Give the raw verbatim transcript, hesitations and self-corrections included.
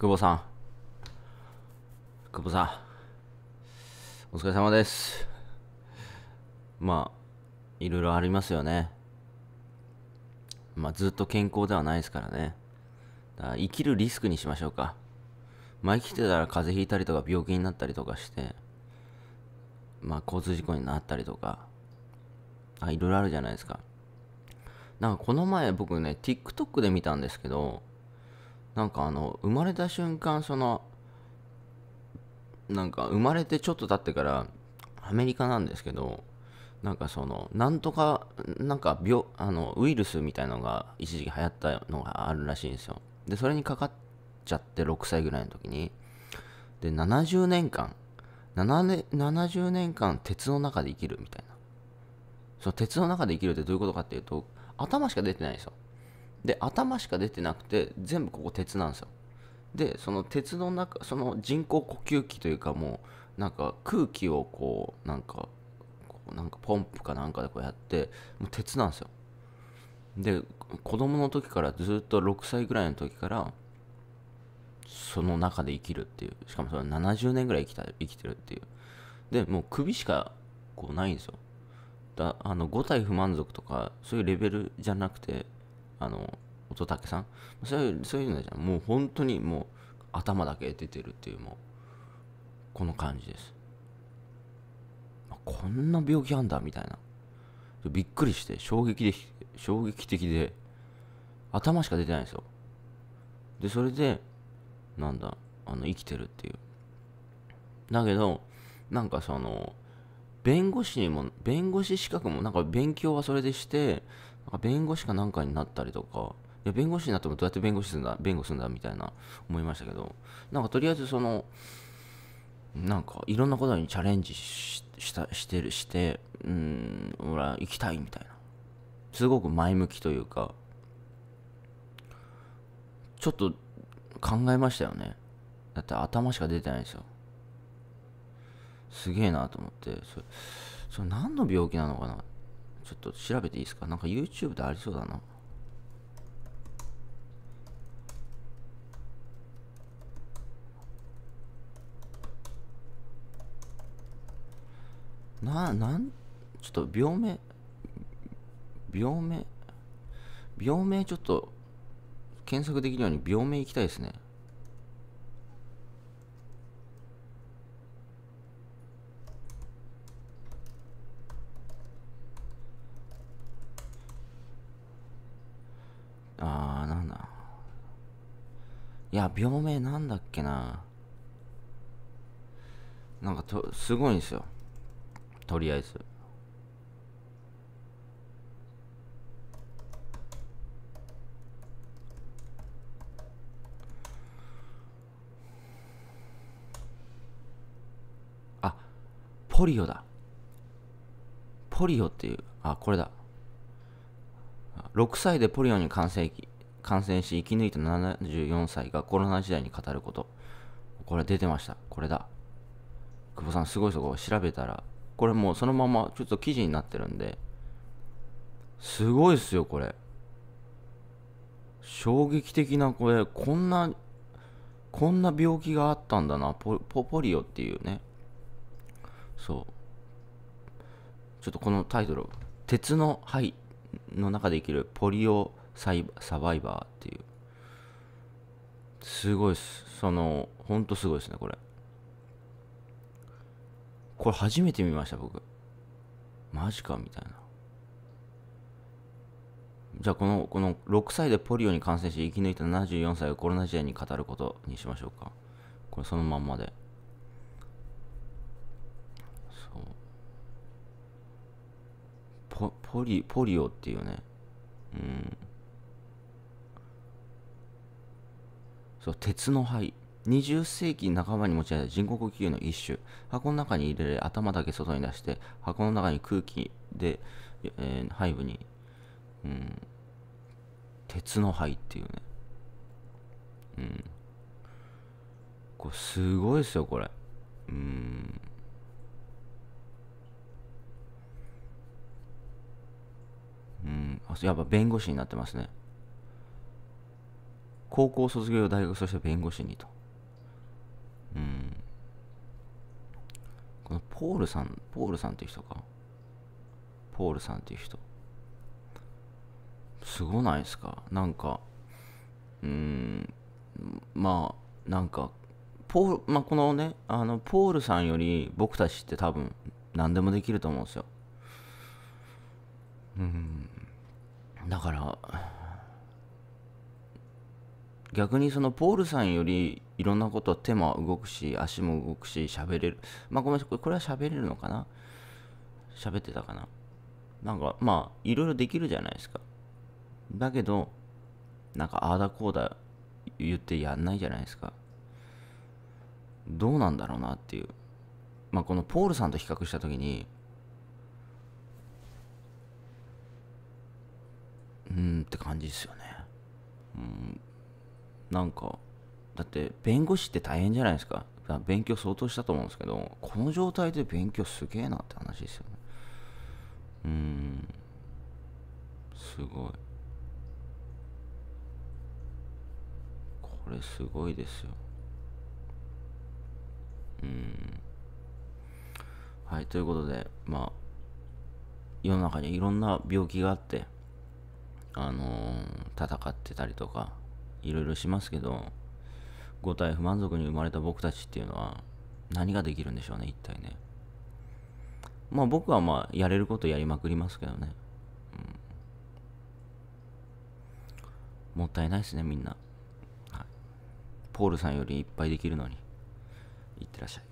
久保さん、久保さん、お疲れ様です。まあ、いろいろありますよね。まあ、ずっと健康ではないですからね。だから生きるリスクにしましょうか。まあ、生きてたら風邪ひいたりとか、病気になったりとかして、まあ、交通事故になったりとか、あ、いろいろあるじゃないですか。なんか、この前僕ね、TikTok で見たんですけど、なんかあの生まれた瞬間、そのなんか生まれてちょっと経ってから、アメリカなんですけど、なんかそのなんとかなんか病あのウイルスみたいのが一時期流行ったのがあるらしいんですよ。でそれにかかっちゃって、ろくさいぐらいの時に、でななじゅうねんかんななじゅうねんかん鉄の中で生きるみたいな。その鉄の中で生きるってどういうことかっていうと、頭しか出てないんですよ。で頭しか出てなくて、全部ここ鉄なんですよ。でその鉄の中、その人工呼吸器というか、もうなんか空気をこうなんかこうなんかポンプかなんかでこうやって、もう鉄なんですよ。で子供の時から、ずっとろくさいぐらいの時からその中で生きるっていう。しかもそれななじゅうねんぐらい生きた生きてるっていう。でもう首しかこうないんですよ。だあの五体不満足とか、そういうレベルじゃなくて、あの乙武さん、そういうそういうのじゃん。もう本当にもう頭だけ出てるっていう、もうこの感じです。こんな病気あんだみたいな、びっくりして、衝撃で衝撃的で、頭しか出てないんですよ。でそれでなんだあの生きてるっていう。だけどなんかその弁護士にも、弁護士資格もなんか勉強はそれでして、弁護士かなんかになったりとか、いや弁護士になってもどうやって弁護士するんだ、弁護するんだみたいな思いましたけど、なんかとりあえずそのなんかいろんなことにチャレンジ し, したしてるしてうーん俺は行きたいみたいな、すごく前向きというか、ちょっと考えましたよね。だって頭しか出てないんですよ。すげえなと思って、それそれ何の病気なのかな、ちょっと調べていいですか。なんか YouTube でありそうだな。な、なん、ちょっと病名、病名、病名ちょっと検索できるように病名いきたいですね。あーなんだいや病名なんだっけな。なんかとすごいんですよ。とりあえずあポリオだ、ポリオっていう、あこれだ。ろくさいでポリオに感染、感染し生き抜いたななじゅうよんさいがコロナ時代に語ること。これ出てました。これだ。久保さんすごい。そこを調べたら、これもうそのままちょっと記事になってるんで、すごいっすよこれ。衝撃的な、これこんなこんな病気があったんだな。 ポ, ポ, ポリオっていうね。そうちょっとこのタイトル、鉄の肺の中で生きるポリオサイサバイバーっていう、すごいっす。そのほんとすごいですねこれ。これ初めて見ました僕。マジかみたいな。じゃあこのこのろくさいでポリオに感染し生き抜いたななじゅうよんさいをコロナ時代に語ることにしましょうか。これそのまんまで。そうポ, ポ, リポリオっていうね、うん、そう鉄の肺、にじゅっせいきなかばに用いられた人工呼吸の一種。箱の中に入れられ、頭だけ外に出して、箱の中に空気で、えー、肺部に、うん、鉄の肺っていうね、うん、これすごいですよこれ。うんうん、やっぱ弁護士になってますね。高校卒業、大学、そして弁護士にと。うん。このポールさん、ポールさんって人か。ポールさんっていう人。すごないですか。なんか、うーん、まあ、なんか、ポール、まあ、このね、あの、ポールさんより僕たちって多分、何でもできると思うんですよ。うん。だから、逆にそのポールさんよりいろんなこと、手も動くし、足も動くし、喋れる。まあ、ごめんなさい、これは喋れるのかな？喋ってたかな？なんか、まあ、いろいろできるじゃないですか。だけど、なんか、ああだこうだ言ってやんないじゃないですか。どうなんだろうなっていう。まあ、このポールさんと比較したときに、うーんって感じですよね。うん。なんか、だって、弁護士って大変じゃないですか。勉強相当したと思うんですけど、この状態で勉強すげえなって話ですよね。うーん。すごい。これすごいですよ。うーん。はい、ということで、まあ、世の中にいろんな病気があって、あのー、戦ってたりとか、いろいろしますけど、五体不満足に生まれた僕たちっていうのは、何ができるんでしょうね、一体ね。まあ僕はまあ、やれることやりまくりますけどね。うん、もったいないですね、みんな、はい。ポールさんよりいっぱいできるのに。いってらっしゃい。